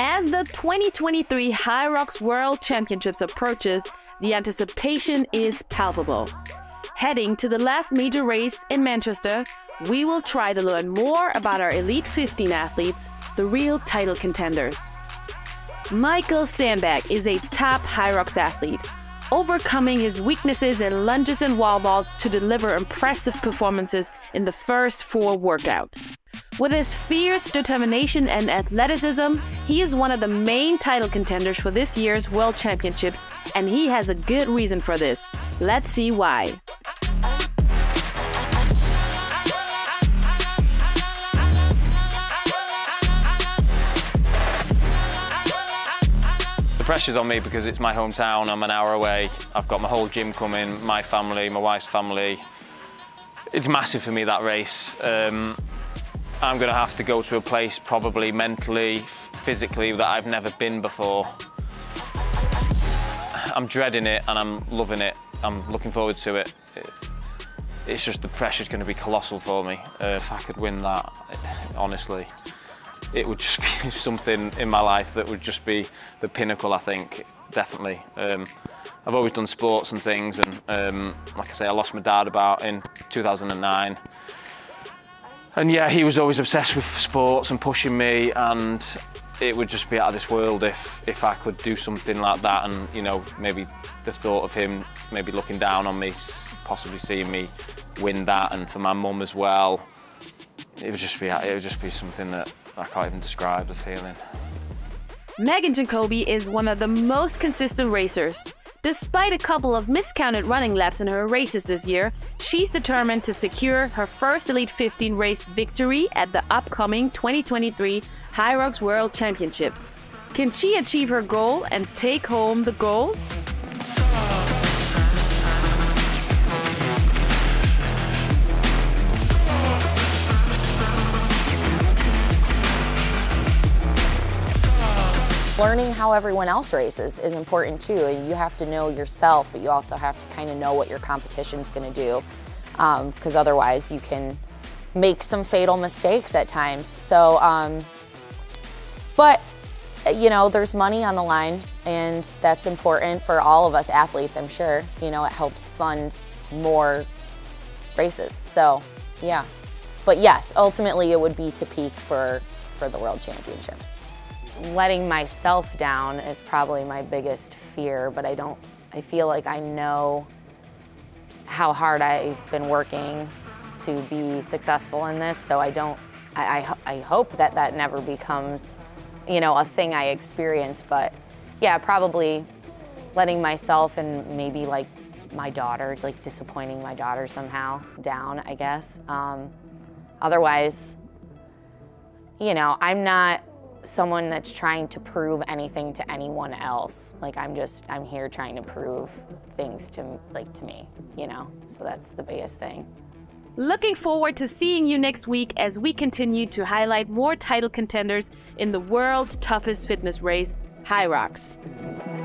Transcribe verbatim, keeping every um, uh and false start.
As the twenty twenty-three HYROX World Championships approaches, the anticipation is palpable. Heading to the last major race in Manchester, we will try to learn more about our Elite fifteen athletes, the real title contenders. Michael Sandbeck is a top HYROX athlete, overcoming his weaknesses in lunges and wall balls to deliver impressive performances in the first four workouts. With his fierce determination and athleticism, he is one of the main title contenders for this year's World Championships, and he has a good reason for this. Let's see why. The pressure's on me because it's my hometown, I'm an hour away, I've got my whole gym coming, my family, my wife's family. It's massive for me, that race. Um, I'm going to have to go to a place probably mentally, physically, that I've never been before. I'm dreading it and I'm loving it. I'm looking forward to it. it it's just the pressure's going to be colossal for me. Uh, if I could win that, it, honestly. It would just be something in my life that would just be the pinnacle, I think, definitely. Um, I've always done sports and things, and um, like I say, I lost my dad about in two thousand nine. And yeah, he was always obsessed with sports and pushing me, and it would just be out of this world if, if I could do something like that. And you know, maybe the thought of him maybe looking down on me, possibly seeing me win that, and for my mum as well, it would just be, it would just be something that I can't even describe the feeling. Megan Jacoby is one of the most consistent racers. Despite a couple of miscounted running laps in her races this year, she's determined to secure her first Elite fifteen race victory at the upcoming twenty twenty-three HYROX World Championships. Can she achieve her goal and take home the gold? Learning how everyone else races is important too. You have to know yourself, but you also have to kind of know what your competition's going to do, because um, otherwise you can make some fatal mistakes at times. So, um, but you know, there's money on the line, and that's important for all of us athletes, I'm sure. You know, it helps fund more races. So, yeah. But yes, ultimately it would be to peak for for the World Championships. Letting myself down is probably my biggest fear, but I don't, I feel like I know how hard I've been working to be successful in this, so I don't, I, I, I hope that that never becomes, you know, a thing I experience, but yeah, probably letting myself and maybe like my daughter, like disappointing my daughter somehow down, I guess. Um, otherwise, you know, I'm not someone that's trying to prove anything to anyone else. Like I'm just, I'm here trying to prove things to, like to me, you know? So that's the biggest thing. Looking forward to seeing you next week as we continue to highlight more title contenders in the world's toughest fitness race, HYROX.